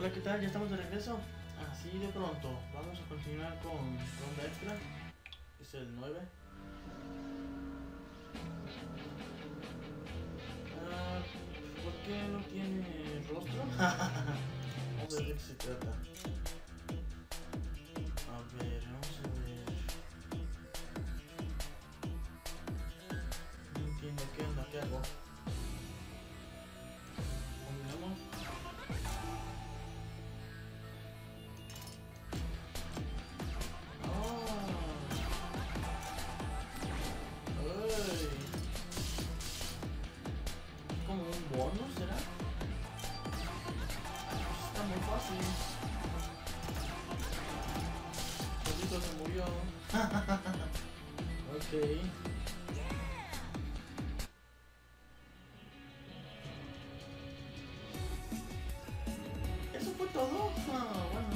Hola, ¿qué tal? Ya estamos de regreso. Así de pronto. Vamos a continuar con ronda extra. Es el 9. ¿Por qué no tiene rostro? Vamos a ver de qué se trata. A ver, vamos a ver. No entiendo qué onda, qué hago. Okay. Eso fue todo. Ah, bueno.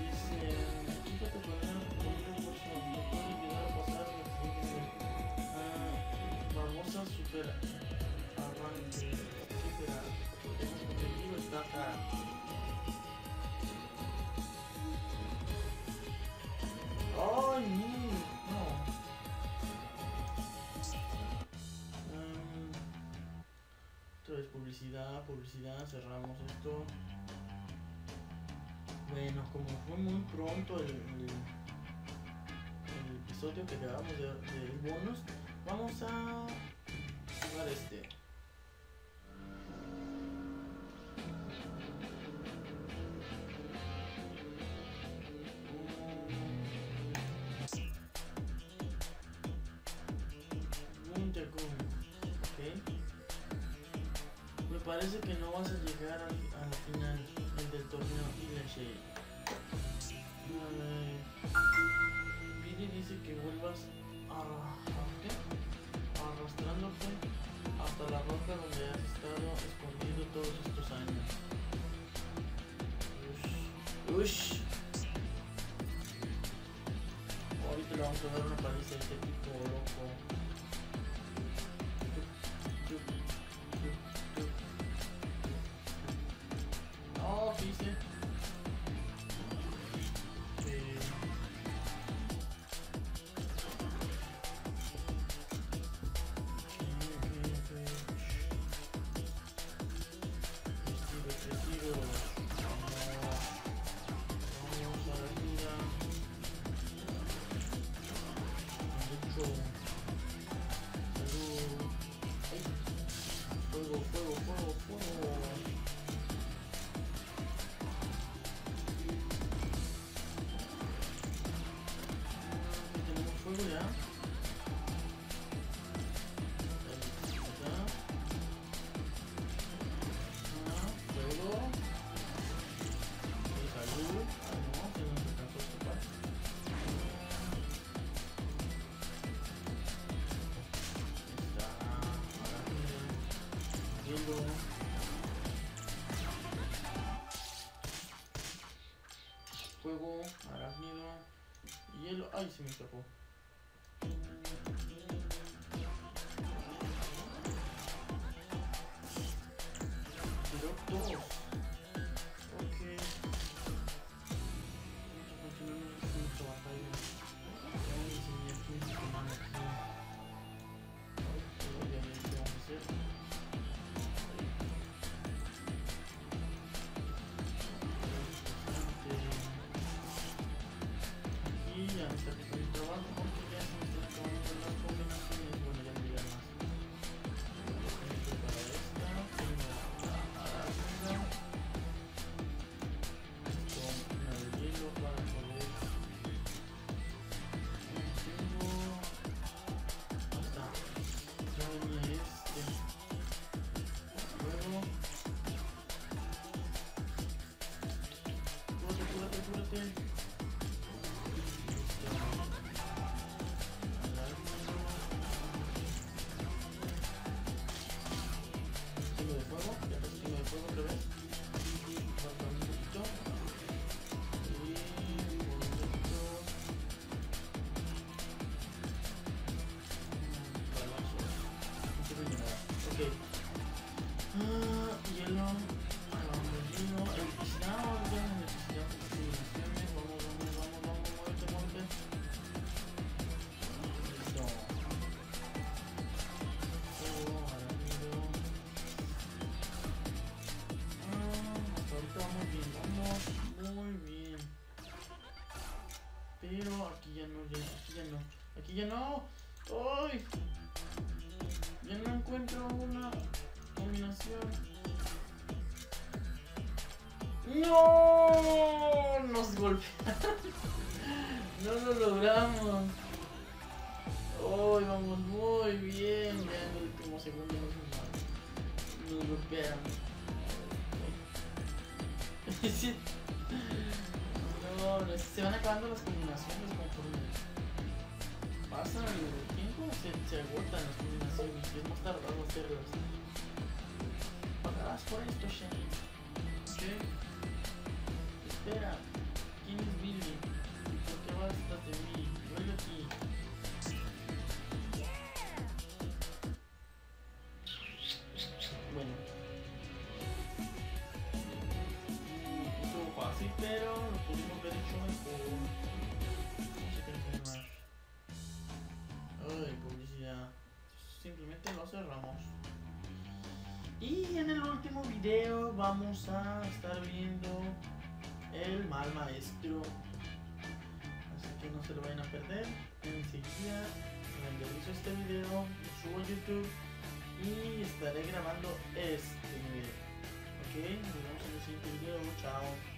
Dice, aquí te ponen un curso, no puedo olvidar pasar la famosa super arranque, etcétera. Hemos conseguido esta cara. Publicidad, cerramos esto. Bueno, como fue muy pronto el episodio que grabamos del bonus, vamos a jugar este. Parece que no vas a llegar al final del torneo Ilashade. Billy dice que vuelvas arrastrándote hasta la roca donde has estado escondido todos estos años. Ush. Ahorita le vamos a dar una paliza a este tipo loco. Fuego, arácnido, hielo. Ay, se me escapó. Pero dos. Hielo, No, nos golpearon. No lo logramos. Oh, vamos muy bien. Ya en el último segundo nos golpearon. No, se van acabando las combinaciones conforme pasa el tiempo, se agotan las combinaciones y es más tardado hacerlas. Pagarás por esto, Shane. ¿Qué? Espera, ¿quién es Billy? ¿Por qué vas detrás de mí? Vuelve aquí. Bueno. Estuvo fácil, pero lo pudimos haber hecho mejor. No sé qué más. Ay, publicidad. Simplemente lo cerramos. Y en el último video vamos a estar viendo el mal maestro, así que no se lo vayan a perder. Enseguida renderizo este video, lo subo a YouTube y estaré grabando este video. Ok, nos vemos en el siguiente video, chao.